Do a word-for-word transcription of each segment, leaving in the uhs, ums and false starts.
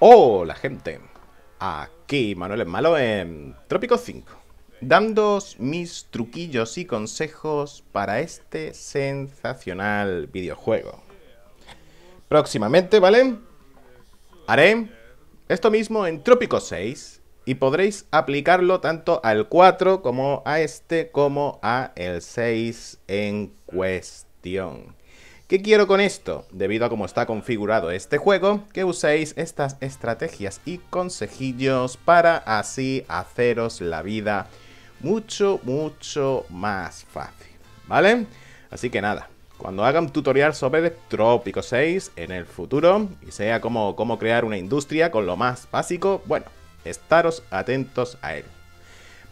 Hola gente, aquí Manuel el malo en Trópico cinco, dando mis truquillos y consejos para este sensacional videojuego. Próximamente, ¿vale? Haré esto mismo en Trópico seis y podréis aplicarlo tanto al cuatro como a este como a el seis en cuestión. ¿Qué quiero con esto? Debido a cómo está configurado este juego, que uséis estas estrategias y consejillos para así haceros la vida mucho, mucho más fácil, ¿vale? Así que nada, cuando haga un tutorial sobre Trópico seis en el futuro y sea cómo, cómo crear una industria con lo más básico, bueno, estaros atentos a él.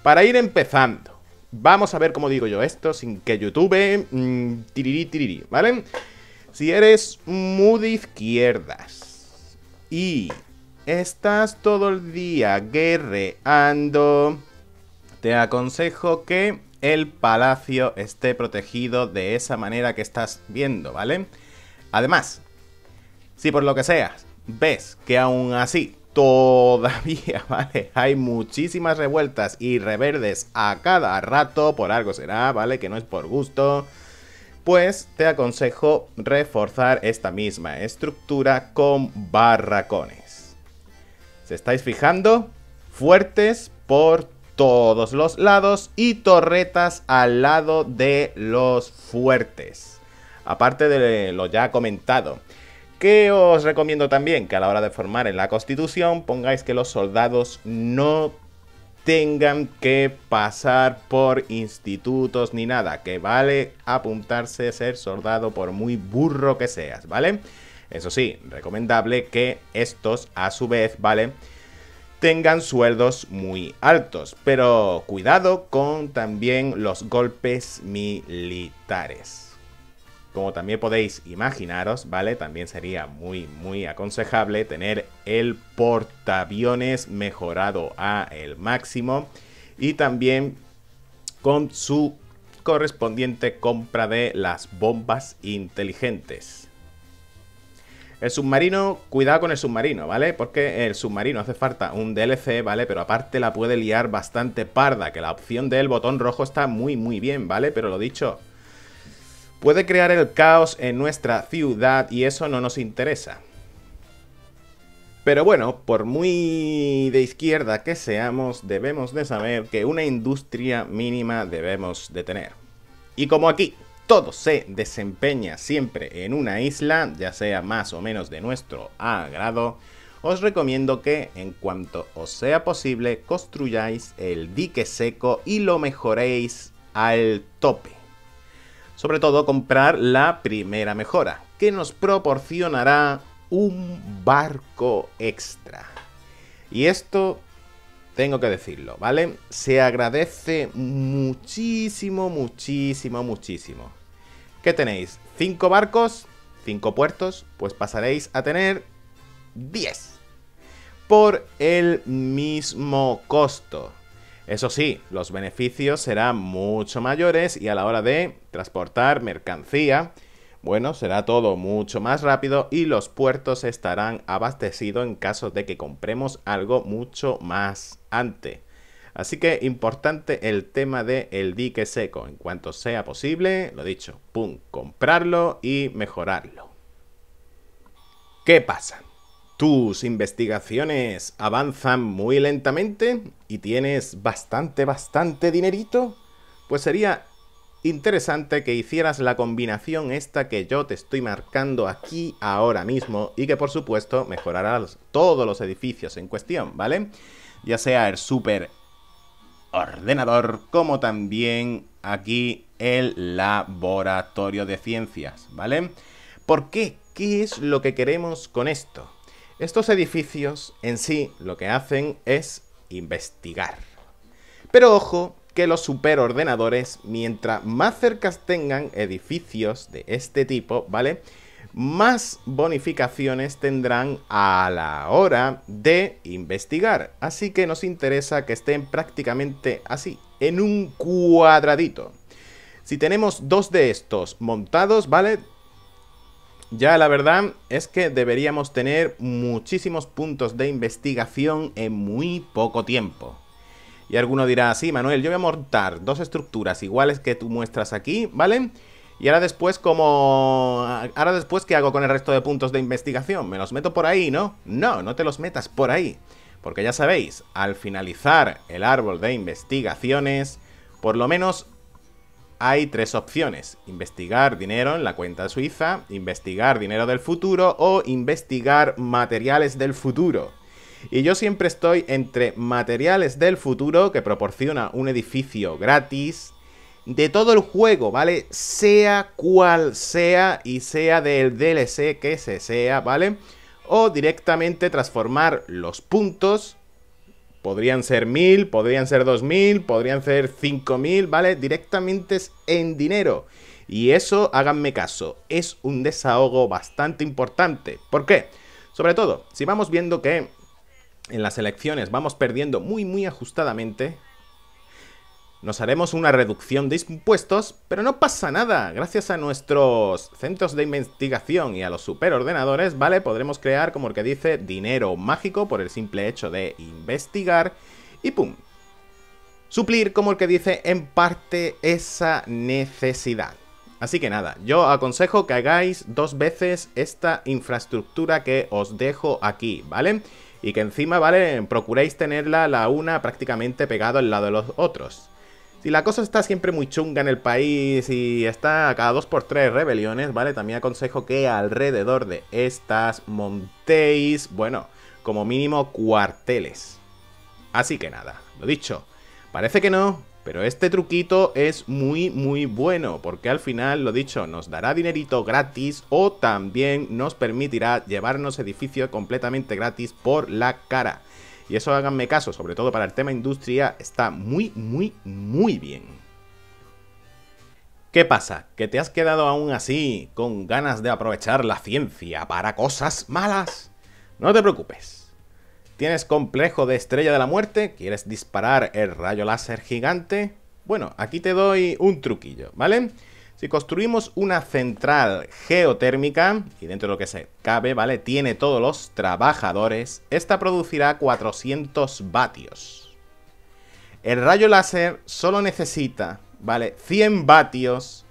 Para ir empezando, vamos a ver cómo digo yo esto sin que YouTube mmm, tiriri tiriri, ¿vale? Si eres muy de izquierdas y estás todo el día guerreando, te aconsejo que el palacio esté protegido de esa manera que estás viendo, ¿vale? Además, si por lo que sea ves que aún así todavía, ¿vale?, hay muchísimas revueltas y reverdes a cada rato, por algo será, ¿vale?, que no es por gusto, pues te aconsejo reforzar esta misma estructura con barracones. ¿Se estáis fijando? Fuertes por todos los lados y torretas al lado de los fuertes, aparte de lo ya comentado. Que os recomiendo también que a la hora de formar en la Constitución pongáis que los soldados no tengan que pasar por institutos ni nada, que vale apuntarse a ser soldado por muy burro que seas, ¿vale? Eso sí, recomendable que estos a su vez, ¿vale?, tengan sueldos muy altos, pero cuidado con también los golpes militares. Como también podéis imaginaros, ¿vale?, también sería muy, muy aconsejable tener el portaaviones mejorado a el máximo y también con su correspondiente compra de las bombas inteligentes. El submarino, cuidado con el submarino, ¿vale? Porque el submarino hace falta un D L C, ¿vale? Pero aparte la puede liar bastante parda, que la opción del botón rojo está muy, muy bien, ¿vale? Pero lo dicho, puede crear el caos en nuestra ciudad y eso no nos interesa. Pero bueno, por muy de izquierda que seamos, debemos de saber que una industria mínima debemos de tener. Y como aquí todo se desempeña siempre en una isla, ya sea más o menos de nuestro agrado, os recomiendo que en cuanto os sea posible construyáis el dique seco y lo mejoréis al tope. Sobre todo comprar la primera mejora, que nos proporcionará un barco extra. Y esto, tengo que decirlo, ¿vale? Se agradece muchísimo, muchísimo, muchísimo. ¿Qué tenéis? ¿Cinco barcos? ¿Cinco puertos? Pues pasaréis a tener diez. Por el mismo costo. Eso sí, los beneficios serán mucho mayores y a la hora de transportar mercancía, bueno, será todo mucho más rápido y los puertos estarán abastecidos en caso de que compremos algo mucho más antes. Así que importante el tema del dique seco. En cuanto sea posible, lo dicho, pum, comprarlo y mejorarlo. ¿Qué pasa? ¿Tus investigaciones avanzan muy lentamente y tienes bastante, bastante dinerito? Pues sería interesante que hicieras la combinación esta que yo te estoy marcando aquí ahora mismo y que por supuesto mejorarás todos los edificios en cuestión, ¿vale? Ya sea el super ordenador como también aquí el laboratorio de ciencias, ¿vale? ¿Por qué? ¿Qué es lo que queremos con esto? Estos edificios en sí lo que hacen es investigar. Pero ojo que los superordenadores, mientras más cercas tengan edificios de este tipo, ¿vale?, más bonificaciones tendrán a la hora de investigar. Así que nos interesa que estén prácticamente así, en un cuadradito. Si tenemos dos de estos montados, ¿vale?, Ya la verdad es que deberíamos tener muchísimos puntos de investigación en muy poco tiempo. Y alguno dirá, sí, Manuel, yo voy a montar dos estructuras iguales que tú muestras aquí, ¿vale? Y ahora después, como... ahora después, ¿qué hago con el resto de puntos de investigación? ¿Me los meto por ahí, no? No, no te los metas por ahí. Porque ya sabéis, al finalizar el árbol de investigaciones, por lo menos hay tres opciones. Investigar dinero en la cuenta suiza, investigar dinero del futuro o investigar materiales del futuro. Y yo siempre estoy entre materiales del futuro, que proporciona un edificio gratis, de todo el juego, ¿vale? Sea cual sea y sea del D L C que se sea, ¿vale? O directamente transformar los puntos. Podrían ser mil, podrían ser dos mil, podrían ser cinco mil, ¿vale? Directamente en dinero. Y eso, háganme caso, es un desahogo bastante importante. ¿Por qué? Sobre todo, si vamos viendo que en las elecciones vamos perdiendo muy, muy ajustadamente... Nos haremos una reducción de impuestos, pero no pasa nada. Gracias a nuestros centros de investigación y a los superordenadores, ¿vale? Podremos crear, como el que dice, dinero mágico por el simple hecho de investigar y ¡pum! Suplir, como el que dice, en parte esa necesidad. Así que nada, yo aconsejo que hagáis dos veces esta infraestructura que os dejo aquí, ¿vale? Y que encima, ¿vale? Procuréis tenerla la una prácticamente pegada al lado de los otros. Si la cosa está siempre muy chunga en el país y está cada dos por tres rebeliones, ¿vale? También aconsejo que alrededor de estas montéis, bueno, como mínimo cuarteles. Así que nada, lo dicho, parece que no, pero este truquito es muy muy bueno, porque al final, lo dicho, nos dará dinerito gratis o también nos permitirá llevarnos edificios completamente gratis por la cara. Y eso, háganme caso, sobre todo para el tema industria, está muy, muy, muy bien. ¿Qué pasa? ¿Que te has quedado aún así con ganas de aprovechar la ciencia para cosas malas? No te preocupes. ¿Tienes complejo de estrella de la muerte? ¿Quieres disparar el rayo láser gigante? Bueno, aquí te doy un truquillo, ¿vale? Si construimos una central geotérmica, y dentro de lo que se cabe, ¿vale? Tiene todos los trabajadores, esta producirá cuatrocientos vatios. El rayo láser solo necesita, ¿vale? cien vatios.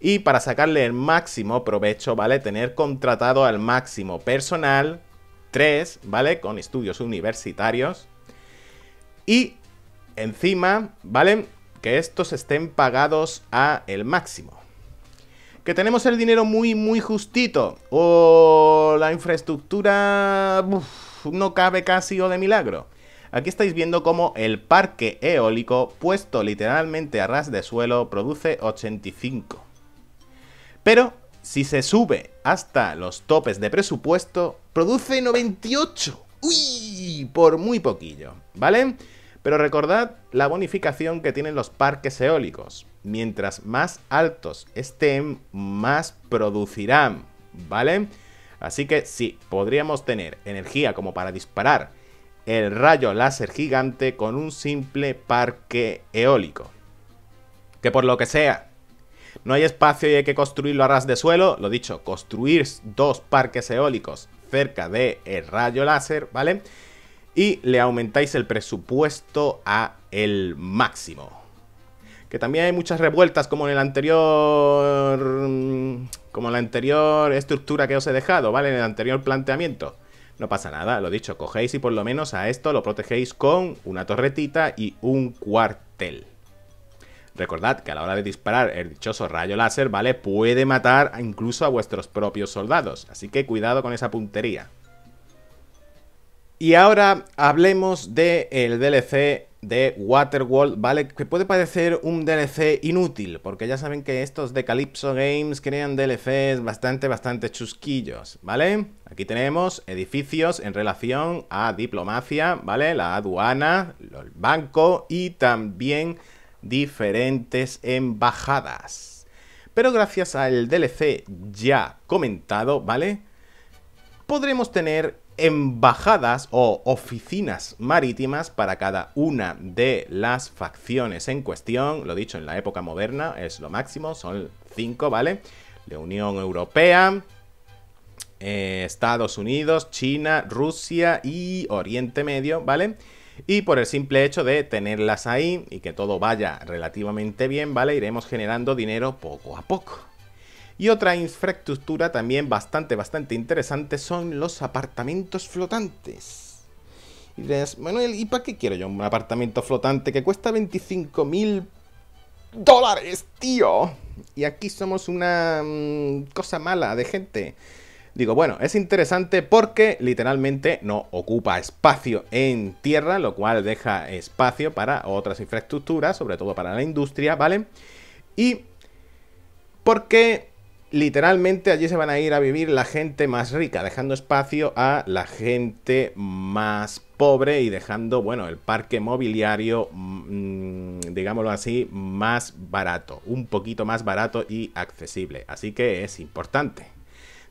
Y para sacarle el máximo provecho, ¿vale? Tener contratado al máximo personal, tres, ¿vale? Con estudios universitarios. Y encima, ¿vale? Que estos estén pagados a el máximo. ¿Que tenemos el dinero muy, muy justito? ¿O la infraestructura uf, no cabe casi o de milagro? Aquí estáis viendo cómo el parque eólico, puesto literalmente a ras de suelo, produce ochenta y cinco. Pero si se sube hasta los topes de presupuesto, produce noventa y ocho. ¡Uy! Por muy poquillo, ¿vale? Pero recordad la bonificación que tienen los parques eólicos. Mientras más altos estén, más producirán, ¿vale? Así que sí, podríamos tener energía como para disparar el rayo láser gigante con un simple parque eólico. Que por lo que sea, no hay espacio y hay que construirlo a ras de suelo. Lo dicho, construir dos parques eólicos cerca del rayo láser, ¿vale? Y le aumentáis el presupuesto a el máximo. Que también hay muchas revueltas como en el anterior... Como en la anterior estructura que os he dejado, ¿vale? En el anterior planteamiento. No pasa nada, lo dicho, cogéis y por lo menos a esto lo protegéis con una torretita y un cuartel. Recordad que a la hora de disparar el dichoso rayo láser, ¿vale? Puede matar incluso a vuestros propios soldados. Así que cuidado con esa puntería. Y ahora hablemos del D L C de Waterworld, ¿vale? Que puede parecer un D L C inútil, porque ya saben que estos de Calypso Games crean D L Cs bastante, bastante chusquillos, ¿vale? Aquí tenemos edificios en relación a diplomacia, ¿vale? La aduana, el banco y también diferentes embajadas. Pero gracias al D L C ya comentado, ¿vale? Podremos tener embajadas o oficinas marítimas para cada una de las facciones en cuestión. Lo dicho, en la época moderna es lo máximo, son cinco, ¿vale? La Unión Europea, eh, Estados Unidos, China, Rusia y Oriente Medio, ¿vale? Y por el simple hecho de tenerlas ahí y que todo vaya relativamente bien, ¿vale? Iremos generando dinero poco a poco. Y otra infraestructura también bastante, bastante interesante son los apartamentos flotantes. Y dirás, Manuel, ¿y para qué quiero yo un apartamento flotante que cuesta veinticinco mil dólares, tío? Y aquí somos una mmm, cosa mala de gente. Digo, bueno, es interesante porque literalmente no ocupa espacio en tierra, lo cual deja espacio para otras infraestructuras, sobre todo para la industria, ¿vale? Y porque literalmente allí se van a ir a vivir la gente más rica, dejando espacio a la gente más pobre y dejando, bueno, el parque mobiliario, mmm, digámoslo así, más barato, un poquito más barato y accesible. Así que es importante.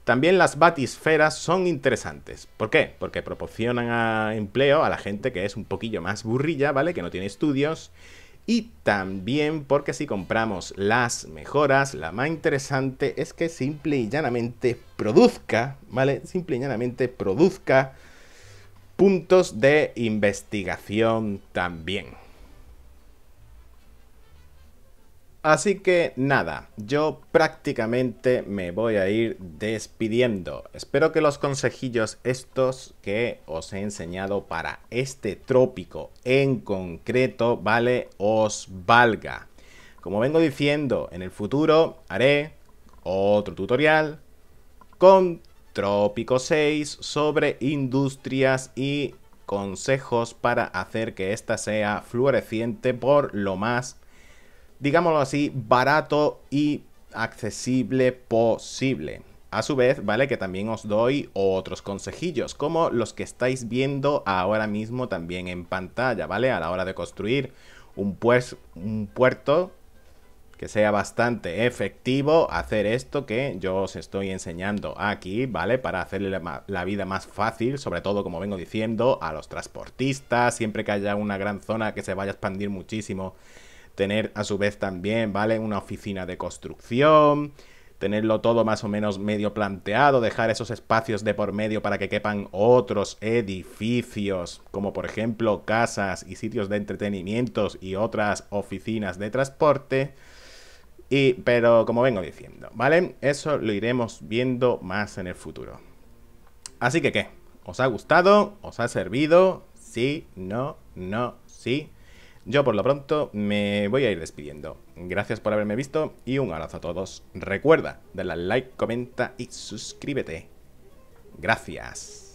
También las batisferas son interesantes. ¿Por qué? Porque proporcionan a empleo a la gente que es un poquillo más burrilla, ¿vale? Que no tiene estudios. Y también porque si compramos las mejoras, la más interesante es que simple y llanamente produzca, ¿vale? Simple y llanamente produzca puntos de investigación también. Así que nada, yo prácticamente me voy a ir despidiendo. Espero que los consejillos estos que os he enseñado para este trópico en concreto, ¿vale? Os valga. Como vengo diciendo, en el futuro haré otro tutorial con Trópico seis sobre industrias y consejos para hacer que ésta sea floreciente por lo más, digámoslo así, barato y accesible posible. A su vez, ¿vale? Que también os doy otros consejillos, como los que estáis viendo ahora mismo también en pantalla, ¿vale? A la hora de construir un, pues, un puerto que sea bastante efectivo, hacer esto que yo os estoy enseñando aquí, ¿vale? Para hacerle la, la vida más fácil, sobre todo, como vengo diciendo, a los transportistas, siempre que haya una gran zona que se vaya a expandir muchísimo, tener a su vez también, ¿vale? Una oficina de construcción, tenerlo todo más o menos medio planteado, dejar esos espacios de por medio para que quepan otros edificios, como por ejemplo casas y sitios de entretenimientos y otras oficinas de transporte. Y, pero como vengo diciendo, ¿vale? Eso lo iremos viendo más en el futuro. Así que, ¿qué? ¿Os ha gustado? ¿Os ha servido? Sí, no, no, sí. Yo por lo pronto me voy a ir despidiendo. Gracias por haberme visto y un abrazo a todos. Recuerda, dale like, comenta y suscríbete. Gracias.